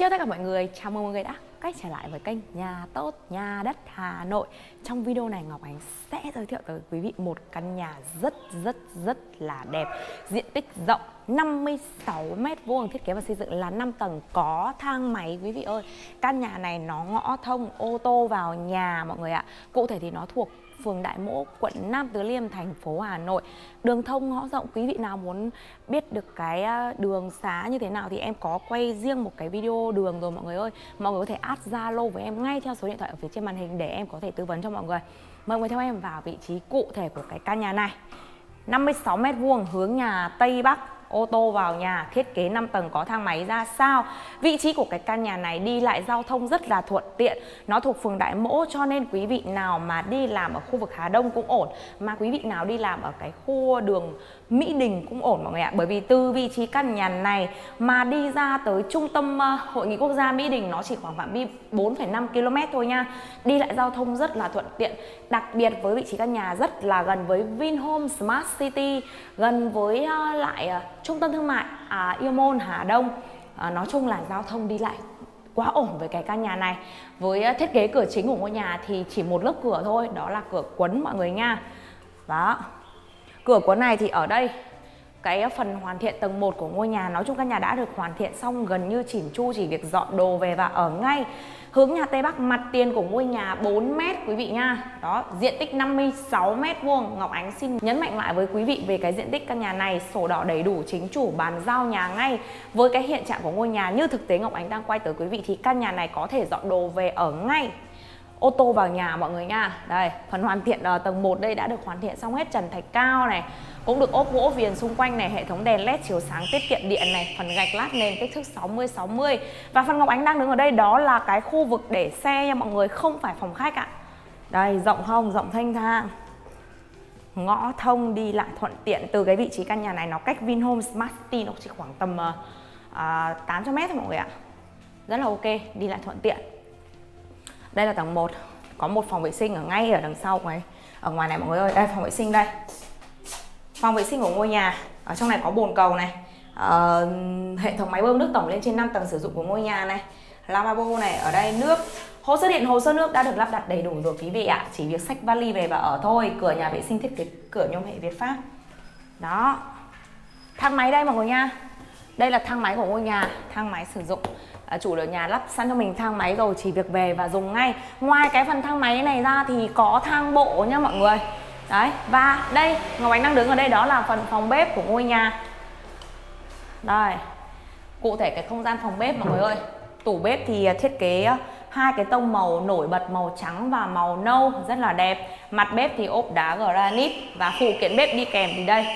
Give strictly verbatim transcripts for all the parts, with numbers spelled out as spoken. Chào tất cả mọi người, chào mừng mọi người đã quay trở lại với kênh Nhà tê ô tê, Nhà đất Hà Nội. Trong video này Ngọc Ánh sẽ giới thiệu tới quý vị một căn nhà rất rất rất là đẹp. Diện tích rộng năm mươi sáu mét vuông, thiết kế và xây dựng là năm tầng, có thang máy quý vị ơi. Căn nhà này nó ngõ thông ô tô vào nhà mọi người ạ. Cụ thể thì nó thuộc phường Đại Mỗ, quận Nam Từ Liêm, thành phố Hà Nội. Đường thông ngõ rộng, quý vị nào muốn biết được cái đường xá như thế nào thì em có quay riêng một cái video đường rồi mọi người ơi. Mọi người có thể add Zalo với em ngay theo số điện thoại ở phía trên màn hình để em có thể tư vấn cho mọi người. Mời mọi người theo em vào vị trí cụ thể của cái căn nhà này. năm mươi sáu mét vuông, hướng nhà Tây Bắc, ô tô vào nhà, thiết kế năm tầng, có thang máy ra sao. Vị trí của cái căn nhà này đi lại giao thông rất là thuận tiện. Nó thuộc phường Đại Mỗ cho nên quý vị nào mà đi làm ở khu vực Hà Đông cũng ổn, mà quý vị nào đi làm ở cái khu đường Mỹ Đình cũng ổn mọi người ạ. Bởi vì từ vị trí căn nhà này mà đi ra tới trung tâm hội nghị quốc gia Mỹ Đình nó chỉ khoảng phạm vi bốn phẩy năm ki lô mét thôi nha. Đi lại giao thông rất là thuận tiện. Đặc biệt với vị trí căn nhà rất là gần với Vinhomes Smart City, gần với lại trung tâm thương mại à, Yêu Môn, Hà Đông. à, Nói chung là giao thông đi lại quá ổn với cái căn nhà này. Với thiết kế cửa chính của ngôi nhà thì chỉ một lớp cửa thôi, đó là cửa quấn mọi người nha. Đó, cửa cuốn này thì ở đây cái phần hoàn thiện tầng một của ngôi nhà. Nói chung căn nhà đã được hoàn thiện xong gần như chỉn chu, chỉ việc dọn đồ về và ở ngay. Hướng nhà Tây Bắc, mặt tiền của ngôi nhà bốn mét quý vị nha. Đó, diện tích năm mươi sáu mét vuông. Ngọc Ánh xin nhấn mạnh lại với quý vị về cái diện tích căn nhà này. Sổ đỏ đầy đủ, chính chủ bàn giao nhà ngay. Với cái hiện trạng của ngôi nhà như thực tế Ngọc Ánh đang quay tới quý vị thì căn nhà này có thể dọn đồ về ở ngay, ô tô vào nhà mọi người nha. Đây, phần hoàn thiện uh, tầng một đây đã được hoàn thiện xong hết, trần thạch cao này, cũng được ốp gỗ viền xung quanh này, hệ thống đèn led chiếu sáng tiết kiệm điện này, phần gạch lát nền kích thước sáu mươi sáu mươi. Và phần Ngọc Ánh đang đứng ở đây đó là cái khu vực để xe nha mọi người, không phải phòng khách ạ. Đây, rộng không, rộng thanh thang. Ngõ thông đi lại thuận tiện. Từ cái vị trí căn nhà này nó cách Vinhomes Smart City nó chỉ khoảng tầm uh, tám trăm mét thôi mọi người ạ. Rất là ok, đi lại thuận tiện. Đây là tầng một, có một phòng vệ sinh ở ngay ở đằng sau này, ở ngoài này mọi người ơi. Đây, phòng vệ sinh đây. Phòng vệ sinh của ngôi nhà, ở trong này có bồn cầu này, ờ, hệ thống máy bơm nước tổng lên trên năm tầng sử dụng của ngôi nhà này, lavabo này, ở đây nước, hồ sơ điện, hồ sơ nước đã được lắp đặt đầy đủ rồi quý vị ạ. Chỉ việc xách vali về và ở thôi. Cửa nhà vệ sinh thiết kế cửa nhôm hệ Việt Pháp. Đó, thang máy đây mọi người nha. Đây là thang máy của ngôi nhà, thang máy sử dụng. Chủ ở nhà lắp sẵn cho mình thang máy rồi, chỉ việc về và dùng ngay. Ngoài cái phần thang máy này ra thì có thang bộ nha mọi người. Đấy, và đây Ngọc Ánh đang đứng ở đây đó là phần phòng bếp của ngôi nhà. Đây, cụ thể cái không gian phòng bếp mọi người ơi. Tủ bếp thì thiết kế hai cái tông màu nổi bật, màu trắng và màu nâu, rất là đẹp. Mặt bếp thì ốp đá granite và phụ kiện bếp đi kèm thì đây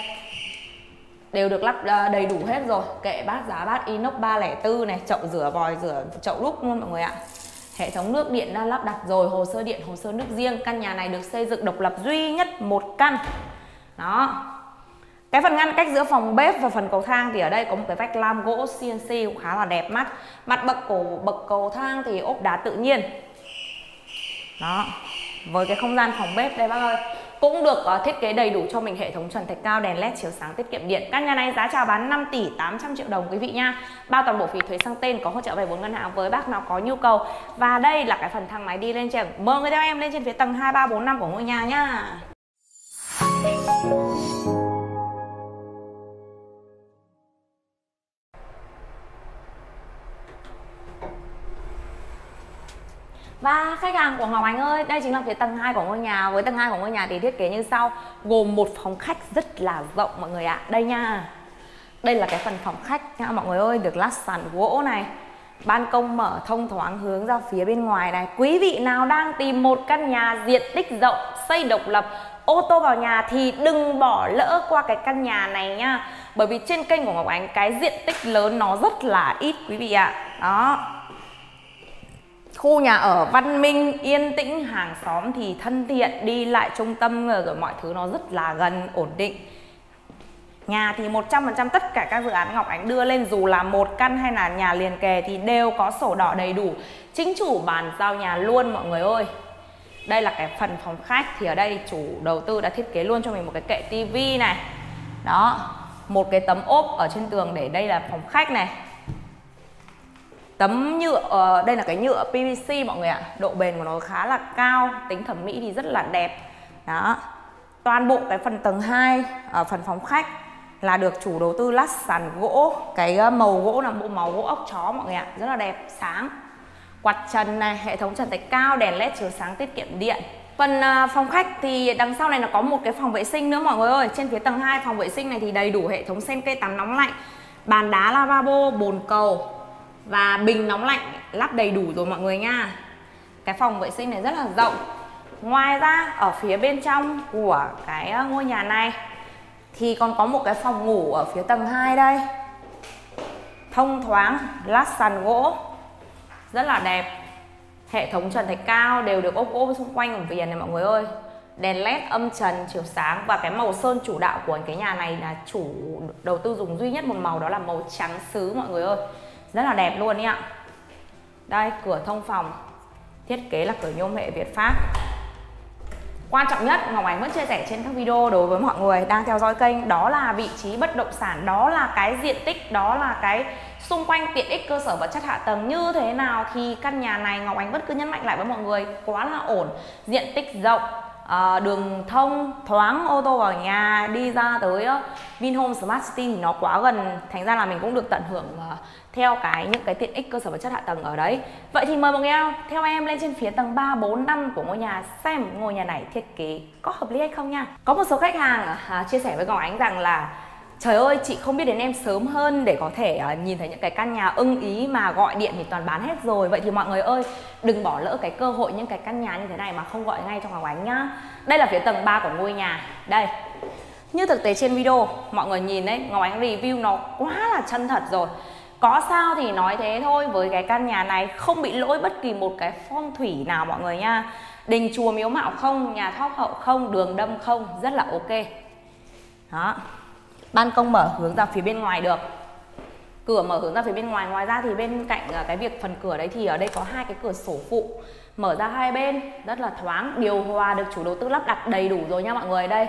đều được lắp đầy đủ hết rồi. Kệ bát, giá bát inox ba không bốn này, chậu rửa, vòi rửa, chậu đúc luôn mọi người ạ. Hệ thống nước điện đã lắp đặt rồi, hồ sơ điện, hồ sơ nước riêng. Căn nhà này được xây dựng độc lập, duy nhất một căn. Đó, cái phần ngăn cách giữa phòng bếp và phần cầu thang thì ở đây có một cái vách lam gỗ xê en xê cũng khá là đẹp mắt. Mặt bậc của bậc cầu thang thì ốp đá tự nhiên. Đó, với cái không gian phòng bếp đây bác ơi, cũng được uh, thiết kế đầy đủ cho mình, hệ thống trần thạch cao, đèn led chiếu sáng tiết kiệm điện. Căn nhà này giá chào bán năm tỷ tám trăm triệu đồng quý vị nha. Bao toàn bộ phí thuế sang tên, có hỗ trợ vay vốn ngân hàng với bác nào có nhu cầu. Và đây là cái phần thang máy đi lên trên. Mời người theo em lên trên phía tầng hai, ba, bốn, năm của ngôi nhà nha. Và khách hàng của Ngọc Ánh ơi, đây chính là phía tầng hai của ngôi nhà. Với tầng hai của ngôi nhà thì thiết kế như sau, gồm một phòng khách rất là rộng mọi người ạ. À, đây nha, đây là cái phần phòng khách nha mọi người ơi, được lát sàn gỗ này, ban công mở thông thoáng hướng ra phía bên ngoài này. Quý vị nào đang tìm một căn nhà diện tích rộng, xây độc lập, ô tô vào nhà thì đừng bỏ lỡ qua cái căn nhà này nha. Bởi vì trên kênh của Ngọc Ánh cái diện tích lớn nó rất là ít quý vị ạ. À, đó, khu nhà ở văn minh, yên tĩnh, hàng xóm thì thân thiện, đi lại trung tâm rồi mọi thứ nó rất là gần, ổn định. Nhà thì một trăm phần trăm tất cả các dự án Ngọc Ánh đưa lên, dù là một căn hay là nhà liền kề thì đều có sổ đỏ đầy đủ, chính chủ bàn giao nhà luôn mọi người ơi. Đây là cái phần phòng khách thì ở đây chủ đầu tư đã thiết kế luôn cho mình một cái kệ tivi này. Đó, một cái tấm ốp ở trên tường để đây là phòng khách này. Tấm nhựa, đây là cái nhựa pê vê xê mọi người ạ. Độ bền của nó khá là cao, tính thẩm mỹ thì rất là đẹp. Đó. Toàn bộ cái phần tầng hai, ở phần phòng khách là được chủ đầu tư lát sàn gỗ. Cái màu gỗ là bộ màu gỗ ốc chó mọi người ạ, rất là đẹp, sáng. Quạt trần này, hệ thống trần thạch cao, đèn led chiếu sáng tiết kiệm điện. Phần phòng khách thì đằng sau này nó có một cái phòng vệ sinh nữa mọi người ơi. Trên phía tầng hai phòng vệ sinh này thì đầy đủ hệ thống sen cây tắm nóng lạnh, bàn đá lavabo, bồn cầu và bình nóng lạnh lắp đầy đủ rồi mọi người nha. Cái phòng vệ sinh này rất là rộng. Ngoài ra ở phía bên trong của cái ngôi nhà này thì còn có một cái phòng ngủ ở phía tầng hai đây. Thông thoáng, lát sàn gỗ, rất là đẹp. Hệ thống trần thạch cao đều được ốp gỗ xung quanh ở viền này mọi người ơi. Đèn led âm trần chiếu sáng, và cái màu sơn chủ đạo của cái nhà này là chủ đầu tư dùng duy nhất một màu, đó là màu trắng sứ mọi người ơi. Rất là đẹp luôn ý ạ. Đây, cửa thông phòng, thiết kế là cửa nhôm hệ Việt Pháp. Quan trọng nhất Ngọc Ánh vẫn chia sẻ trên các video đối với mọi người đang theo dõi kênh, đó là vị trí bất động sản, đó là cái diện tích, đó là cái xung quanh tiện ích cơ sở vật chất hạ tầng như thế nào, thì căn nhà này Ngọc Ánh vẫn cứ nhấn mạnh lại với mọi người quá là ổn. Diện tích rộng, đường thông thoáng, ô tô vào nhà đi ra tới Vinhomes Smart City thì nó quá gần, thành ra là mình cũng được tận hưởng theo cái những cái tiện ích cơ sở vật chất hạ tầng ở đấy. Vậy thì mời mọi người theo em lên trên phía tầng ba, bốn, năm của ngôi nhà xem ngôi nhà này thiết kế có hợp lý hay không nha. Có một số khách hàng chia sẻ với Ngọc Ánh rằng là trời ơi, chị không biết đến em sớm hơn để có thể uh, nhìn thấy những cái căn nhà ưng ý, mà gọi điện thì toàn bán hết rồi. Vậy thì mọi người ơi, đừng bỏ lỡ cái cơ hội những cái căn nhà như thế này mà không gọi ngay cho Ngọc Ánh nhá. Đây là phía tầng ba của ngôi nhà. Đây, như thực tế trên video, mọi người nhìn đấy, Ngọc Ánh review nó quá là chân thật rồi. Có sao thì nói thế thôi, với cái căn nhà này không bị lỗi bất kỳ một cái phong thủy nào mọi người nha. Đình chùa miếu mạo không, nhà thóc hậu không, đường đâm không, rất là ok. Đó, ban công mở hướng ra phía bên ngoài được, cửa mở hướng ra phía bên ngoài. Ngoài ra thì bên cạnh cái việc phần cửa đấy thì ở đây có hai cái cửa sổ phụ mở ra hai bên, rất là thoáng. Điều hòa được chủ đầu tư lắp đặt đầy đủ rồi nha mọi người. Đây,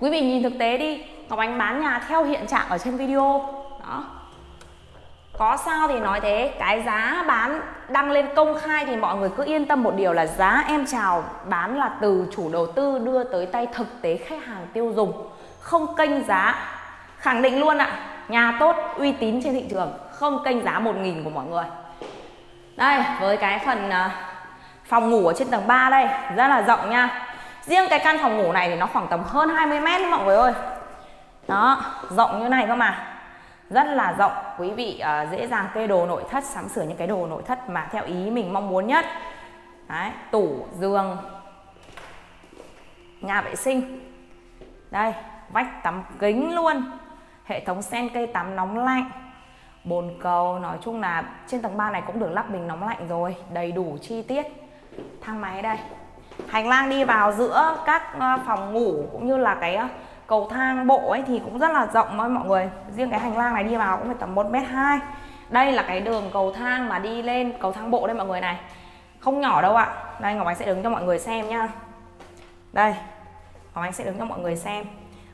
quý vị nhìn thực tế đi, Ngọc Ánh bán nhà theo hiện trạng ở trên video. Đó, có sao thì nói thế, cái giá bán đăng lên công khai thì mọi người cứ yên tâm một điều là giá em chào bán là từ chủ đầu tư đưa tới tay thực tế khách hàng tiêu dùng, không kênh giá. Khẳng định luôn ạ, à, nhà tốt uy tín trên thị trường, không kênh giá một nghìn của mọi người. Đây, với cái phần uh, phòng ngủ ở trên tầng ba đây, rất là rộng nha. Riêng cái căn phòng ngủ này thì nó khoảng tầm hơn hai mươi mét mọi người ơi. Đó, rộng như này cơ mà, rất là rộng. Quý vị uh, dễ dàng kê đồ nội thất, sắm sửa những cái đồ nội thất mà theo ý mình mong muốn nhất. Đấy, tủ, giường, nhà vệ sinh. Đây, vách tắm kính luôn, hệ thống sen cây tắm nóng lạnh, bồn cầu. Nói chung là trên tầng ba này cũng được lắp bình nóng lạnh rồi, đầy đủ chi tiết. Thang máy đây, hành lang đi vào giữa các phòng ngủ cũng như là cái cầu thang bộ ấy thì cũng rất là rộng thôi mọi người. Riêng cái hành lang này đi vào cũng phải tầm một mét hai. Đây là cái đường cầu thang mà đi lên cầu thang bộ đây mọi người này, không nhỏ đâu ạ. Đây, Ngọc Ánh sẽ đứng cho mọi người xem nha. Đây, Ngọc Ánh sẽ đứng cho mọi người xem.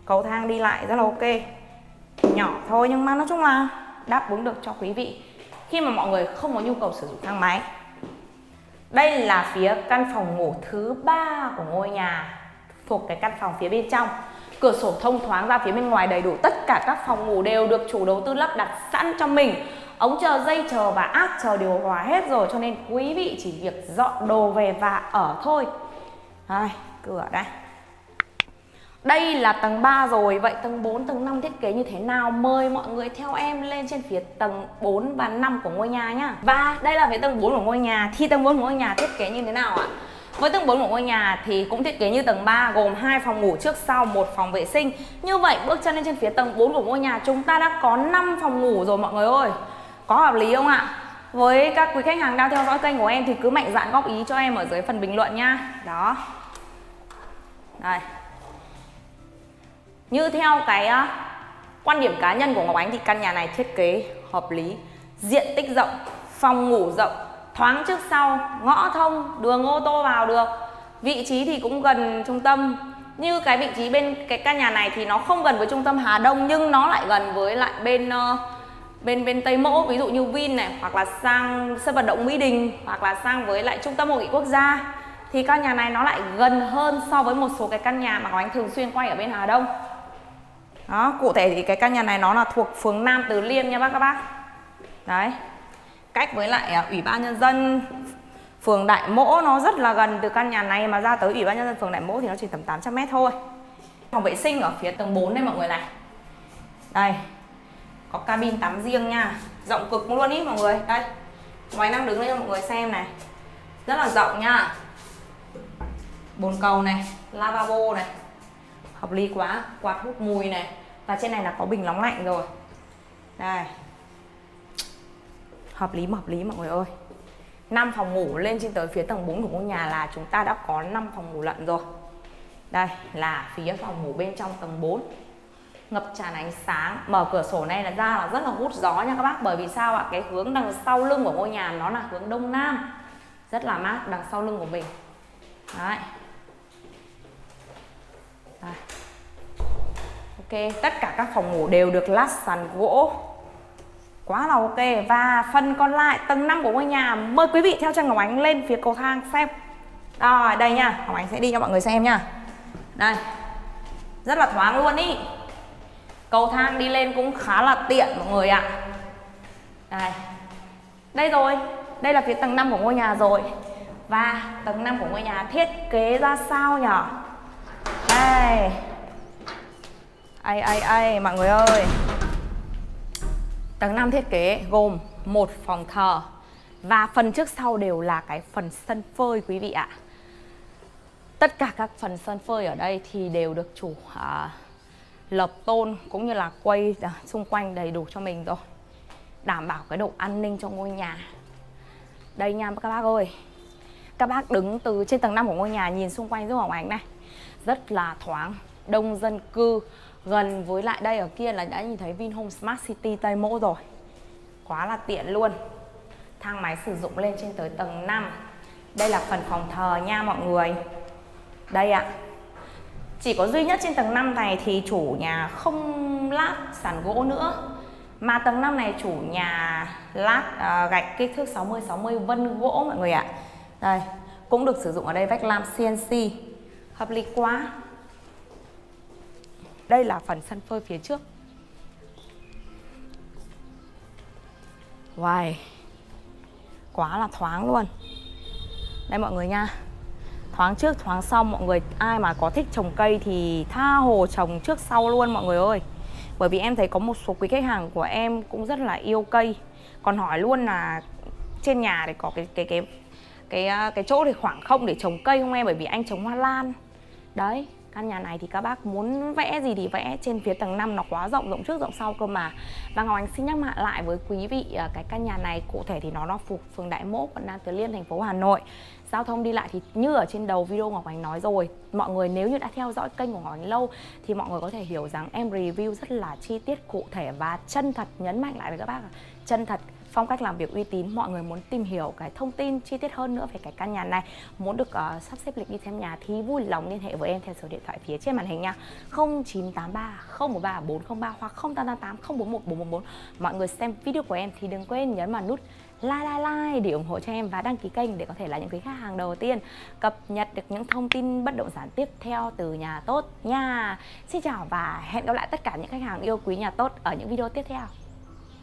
Cầu thang đi lại rất là ok, nhỏ thôi nhưng mà nói chung là đáp ứng được cho quý vị khi mà mọi người không có nhu cầu sử dụng thang máy. Đây là phía căn phòng ngủ thứ ba của ngôi nhà, thuộc cái căn phòng phía bên trong. Cửa sổ thông thoáng ra phía bên ngoài đầy đủ, tất cả các phòng ngủ đều được chủ đầu tư lắp đặt sẵn cho mình ống chờ, dây chờ và áp chờ điều hòa hết rồi, cho nên quý vị chỉ việc dọn đồ về và ở thôi. Đây, cửa đây. Đây là tầng ba rồi, vậy tầng bốn, tầng năm thiết kế như thế nào? Mời mọi người theo em lên trên phía tầng bốn và năm của ngôi nhà nhá. Và đây là phía tầng bốn của ngôi nhà, thì tầng bốn của ngôi nhà thiết kế như thế nào ạ? Với tầng bốn của ngôi nhà thì cũng thiết kế như tầng ba, gồm hai phòng ngủ trước sau, một phòng vệ sinh. Như vậy bước chân lên trên phía tầng bốn của ngôi nhà chúng ta đã có năm phòng ngủ rồi mọi người ơi. Có hợp lý không ạ? Với các quý khách hàng đang theo dõi kênh của em thì cứ mạnh dạn góp ý cho em ở dưới phần bình luận nha. Đó. Đây. Như theo cái uh, quan điểm cá nhân của Ngọc Ánh thì căn nhà này thiết kế hợp lý, diện tích rộng, phòng ngủ rộng, thoáng trước sau, ngõ thông, đường ô tô vào được, vị trí thì cũng gần trung tâm. Như cái vị trí bên cái căn nhà này thì nó không gần với trung tâm Hà Đông nhưng nó lại gần với lại bên uh, bên bên Tây Mỗ, ví dụ như Vin này, hoặc là sang sân vận động Mỹ Đình, hoặc là sang với lại trung tâm hội nghị quốc gia, thì căn nhà này nó lại gần hơn so với một số cái căn nhà mà Ngọc Ánh thường xuyên quay ở bên Hà Đông. Đó, cụ thể thì cái căn nhà này nó là thuộc phường Nam Từ Liêm nha bác các bác. Đấy, cách với lại Ủy ban Nhân dân phường Đại Mỗ nó rất là gần, từ căn nhà này mà ra tới Ủy ban Nhân dân phường Đại Mỗ thì nó chỉ tầm tám trăm mét thôi. Phòng vệ sinh ở phía tầng bốn đây mọi người này. Đây, có cabin tắm riêng nha, rộng cực luôn ý mọi người. Đây, ngoài năng đứng đây cho mọi người xem này, rất là rộng nha. Bồn cầu này, lavabo này, hợp lý quá, quạt hút mùi này, và trên này là có bình nóng lạnh rồi. Đây, hợp lý mà hợp lý mọi người ơi. Năm phòng ngủ lên trên tới phía tầng bốn của ngôi nhà là chúng ta đã có năm phòng ngủ lận rồi. Đây là phía phòng ngủ bên trong tầng bốn, ngập tràn ánh sáng. Mở cửa sổ này là ra là rất là hút gió nha các bác. Bởi vì sao ạ? Cái hướng đằng sau lưng của ngôi nhà nó là hướng đông nam, rất là mát đằng sau lưng của mình. Đấy. Đây. Ok, tất cả các phòng ngủ đều được lát sàn gỗ, quá là ok. Và phần còn lại tầng năm của ngôi nhà, mời quý vị theo chân Ngọc Ánh lên phía cầu thang xem. Rồi đây nha, Ngọc Ánh sẽ đi cho mọi người xem nha. Đây, rất là thoáng luôn ý, cầu thang đi lên cũng khá là tiện mọi người ạ. Đây, đây rồi, đây là phía tầng năm của ngôi nhà rồi. Và tầng năm của ngôi nhà thiết kế ra sao nhở? Đây, ai ai ai mọi người ơi. Tầng năm thiết kế gồm một phòng thờ và phần trước sau đều là cái phần sân phơi quý vị ạ. Tất cả các phần sân phơi ở đây thì đều được chủ uh, lợp tôn cũng như là quay uh, xung quanh đầy đủ cho mình rồi, đảm bảo cái độ an ninh cho ngôi nhà. Đây nha các bác ơi, các bác đứng từ trên tầng năm của ngôi nhà nhìn xung quanh giúp Ngọc Ánh này, rất là thoáng, đông dân cư. Gần với lại đây ở kia là đã nhìn thấy Vinhomes Smart City Tây Mỗ rồi, quá là tiện luôn. Thang máy sử dụng lên trên tới tầng năm. Đây là phần phòng thờ nha mọi người. Đây ạ, chỉ có duy nhất trên tầng năm này thì chủ nhà không lát sàn gỗ nữa, mà tầng năm này chủ nhà lát uh, gạch kích thước sáu mươi sáu mươi vân gỗ mọi người ạ. Đây, cũng được sử dụng ở đây vách lam xê en xê, hợp lý quá. Đây là phần sân phơi phía trước. Wow, quá là thoáng luôn. Đây mọi người nha, thoáng trước thoáng sau mọi người. Ai mà có thích trồng cây thì tha hồ trồng trước sau luôn mọi người ơi. Bởi vì em thấy có một số quý khách hàng của em cũng rất là yêu cây, còn hỏi luôn là trên nhà để có cái cái cái cái cái chỗ để khoảng không để trồng cây không em, bởi vì anh trồng hoa lan. Đấy, căn nhà này thì các bác muốn vẽ gì thì vẽ, trên phía tầng năm nó quá rộng, rộng trước rộng sau cơ mà. Và Ngọc Ánh xin nhắc lại lại với quý vị cái căn nhà này cụ thể thì nó nó thuộc phường Đại Mỗ, quận Nam Từ Liêm, thành phố Hà Nội. Giao thông đi lại thì như ở trên đầu video Ngọc Ánh nói rồi, mọi người nếu như đã theo dõi kênh của Ngọc Ánh lâu thì mọi người có thể hiểu rằng em review rất là chi tiết, cụ thể và chân thật, nhấn mạnh lại với các bác, chân thật. Phong cách làm việc uy tín, mọi người muốn tìm hiểu cái thông tin chi tiết hơn nữa về cái căn nhà này, muốn được uh, sắp xếp lịch đi xem nhà thì vui lòng liên hệ với em theo số điện thoại phía trên màn hình nha, không chín tám ba không một ba bốn không ba hoặc không tám tám tám không bốn một bốn bốn bốn. Mọi người xem video của em thì đừng quên nhấn vào nút like like like để ủng hộ cho em, và đăng ký kênh để có thể là những quý khách hàng đầu tiên cập nhật được những thông tin bất động sản tiếp theo từ nhà tê ô tê nha. Xin chào và hẹn gặp lại tất cả những khách hàng yêu quý nhà tê ô tê ở những video tiếp theo.